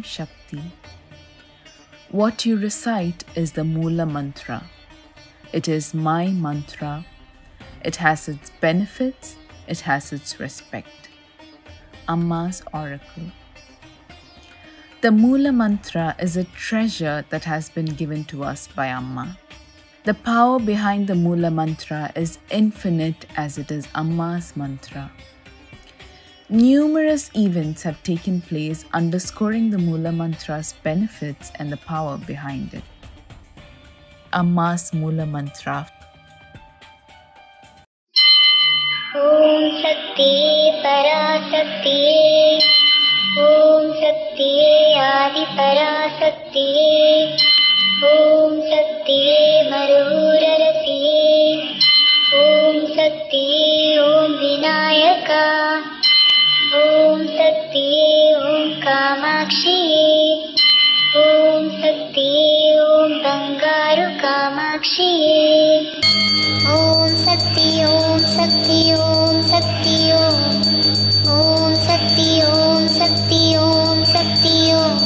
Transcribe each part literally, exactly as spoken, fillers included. Om Sakthi. What you recite is the Moola Mantra. It is my mantra. It has its benefits. It has its respect. Amma's Oracle. The Moola Mantra is a treasure that has been given to us by Amma. The power behind the Moola Mantra is infinite as it is Amma's mantra. Numerous events have taken place underscoring the Moola Mantra's benefits and the power behind it. Amma's Moola Mantra. Om Sakthi Parasakthi, Om Sakthi Adi Parasakthi, Om Sakthi Marurarati, Om Sakthi Om Vinayaka, Om Sakthi Om Kamakshi, Om Sakthi Om Bangaru Kamakshi, Om Sakthi Om Sakthi Om Sakthi Om, Om Sakthi Om Sakthi Om Sakthi Om,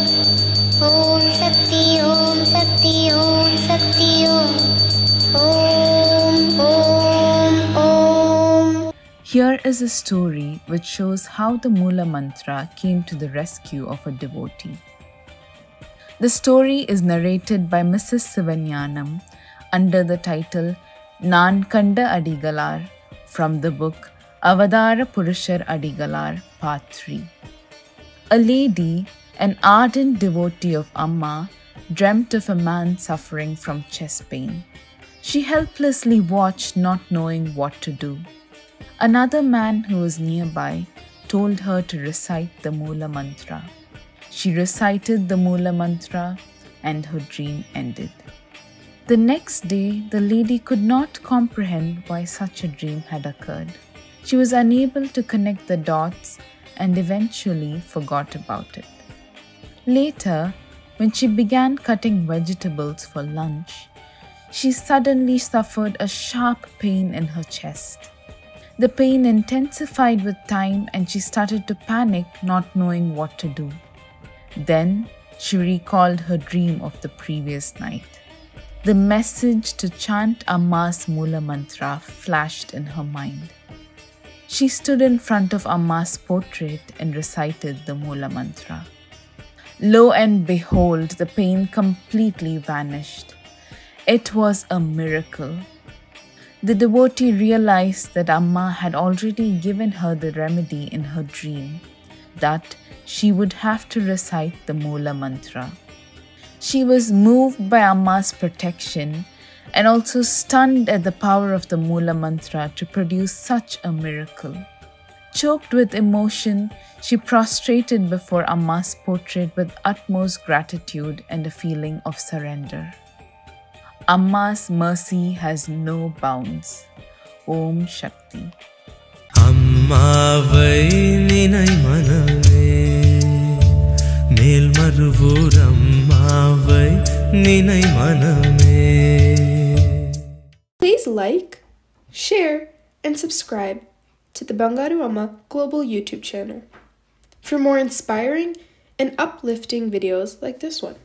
Om Sakthi Om Sakthi Om Sakthi Om, Om Om Om. Here is a story which shows how the Moola Mantra came to the rescue of a devotee. The story is narrated by Missus Sivanyanam under the title Nankanda Adigalar from the book Avadara Purushar Adigalar, Part three. A lady, an ardent devotee of Amma, dreamt of a man suffering from chest pain. She helplessly watched, not knowing what to do. Another man who was nearby told her to recite the Moola Mantra. She recited the Moola Mantra and her dream ended. The next day, the lady could not comprehend why such a dream had occurred. She was unable to connect the dots and eventually forgot about it. Later, when she began cutting vegetables for lunch, she suddenly suffered a sharp pain in her chest. The pain intensified with time and she started to panic, not knowing what to do. Then, she recalled her dream of the previous night. The message to chant Amma's Moola Mantra flashed in her mind. She stood in front of Amma's portrait and recited the Moola Mantra. Lo and behold, the pain completely vanished. It was a miracle. The devotee realized that Amma had already given her the remedy in her dream, that she would have to recite the Moola Mantra. She was moved by Amma's protection and also stunned at the power of the Moola Mantra to produce such a miracle. Choked with emotion, she prostrated before Amma's portrait with utmost gratitude and a feeling of surrender. Amma's mercy has no bounds. Om Sakthi. Amma vai ninai manave, neel maruvuram. Please like, share, and subscribe to the Bangaru Amma Global YouTube channel for more inspiring and uplifting videos like this one.